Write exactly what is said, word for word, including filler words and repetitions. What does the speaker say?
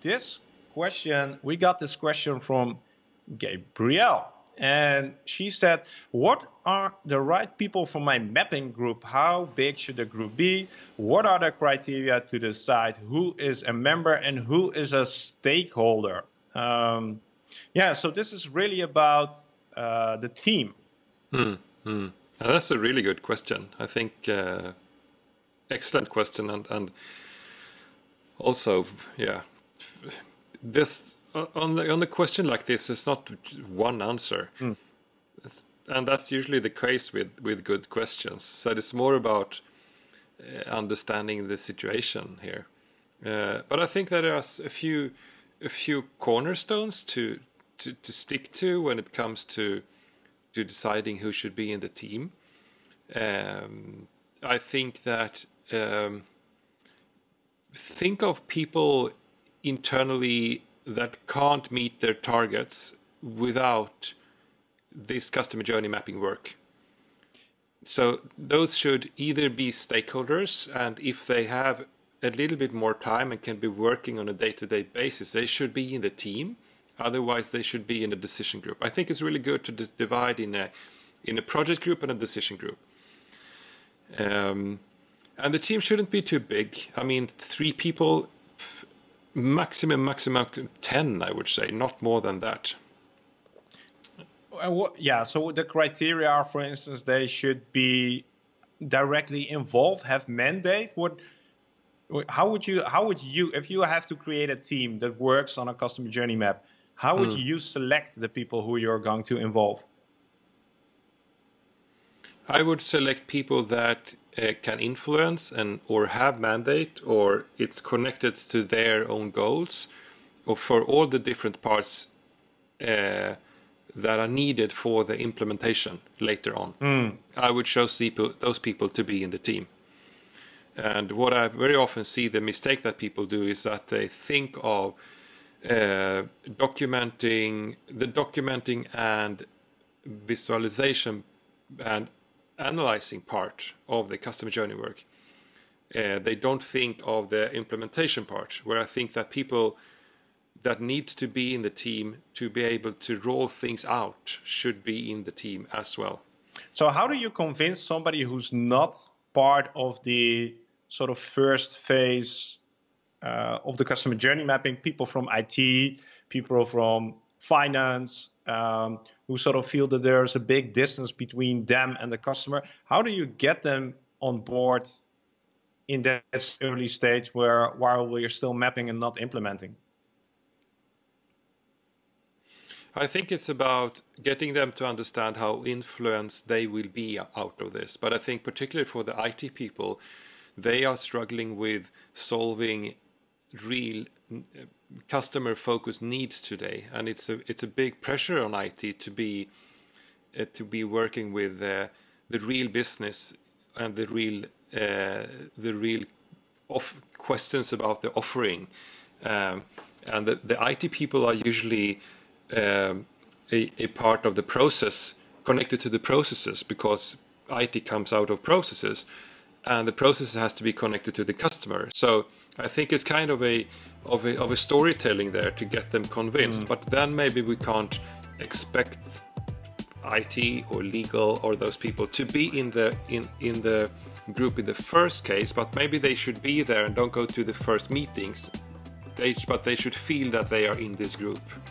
this question, we got this question from Gabrielle. And she said, what are the right people for my mapping group? How big should the group be? What are the criteria to decide who is a member and who is a stakeholder? Um, yeah, so this is really about uh, the team. Hmm, hmm. That's a really good question. I think uh, excellent question. And, and also, yeah, this... On the on the question like this, it's not one answer, mm. and that's usually the case with with good questions. So it's more about uh, understanding the situation here. Uh, but I think that there are a few a few cornerstones to, to to stick to when it comes to to deciding who should be in the team. Um, I think that um, think of people internally that can't meet their targets without this customer journey mapping work. So those should either be stakeholders, and if they have a little bit more time and can be working on a day-to-day basis, they should be in the team. Otherwise, they should be in a decision group. I think it's really good to divide in a, in a project group and a decision group. Um, and the team shouldn't be too big. I mean, three people, maximum maximum ten, I would say, not more than that. Yeah, so the criteria are, for instance, they should be directly involved, have mandate. What how would you how would you if you have to create a team that works on a customer journey map, how would mm. you select the people who you're going to involve? I would select people that uh, can influence and or have mandate, or it's connected to their own goals, or for all the different parts uh, that are needed for the implementation later on. Mm. I would show those people to be in the team. And what I very often see the mistake that people do is that they think of uh, documenting, the documenting and visualization and analyzing part of the customer journey work. Uh, they don't think of the implementation part, where I think that people that need to be in the team to be able to roll things out should be in the team as well. So how do you convince somebody who's not part of the sort of first phase uh, of the customer journey mapping, people from I T, people from finance, um, who sort of feel that there's a big distance between them and the customer? How do you get them on board in this early stage where while we're still mapping and not implementing? I think it's about getting them to understand how influenced they will be out of this. But I think particularly for the I T people, they are struggling with solving real customer focused needs today, and it's a it's a big pressure on I T to be uh, to be working with uh, the real business and the real uh, the real off questions about the offering, um, and the, the I T people are usually um, a, a part of the process, connected to the processes, because I T comes out of processes, and the process has to be connected to the customer. So I think it's kind of a, of a of a storytelling there to get them convinced. Mm. But then maybe we can't expect I T or legal or those people to be in the in in the group in the first case. But maybe they should be there and don't go to the first meetings. They, but they should feel that they are in this group.